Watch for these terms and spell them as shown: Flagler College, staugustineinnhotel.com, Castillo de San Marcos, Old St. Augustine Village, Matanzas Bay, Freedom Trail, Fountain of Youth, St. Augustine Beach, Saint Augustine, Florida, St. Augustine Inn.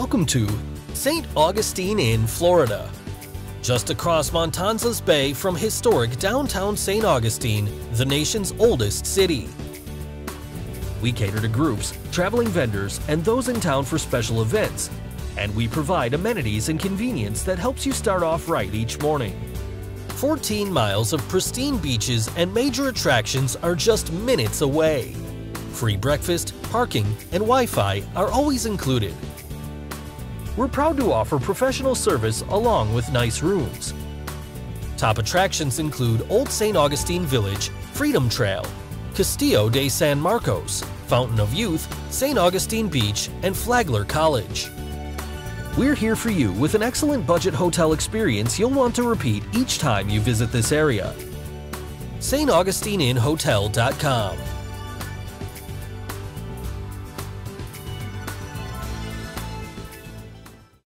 Welcome to St. Augustine Inn, Florida. Just across Matanzas Bay from historic downtown St. Augustine, the nation's oldest city. We cater to groups, traveling vendors, and those in town for special events, and we provide amenities and convenience that helps you start off right each morning. 14 miles of pristine beaches and major attractions are just minutes away. Free breakfast, parking, and Wi-Fi are always included. We're proud to offer professional service along with nice rooms. Top attractions include Old St. Augustine Village, Freedom Trail, Castillo de San Marcos, Fountain of Youth, St. Augustine Beach, and Flagler College. We're here for you with an excellent budget hotel experience you'll want to repeat each time you visit this area. staugustineinnhotel.com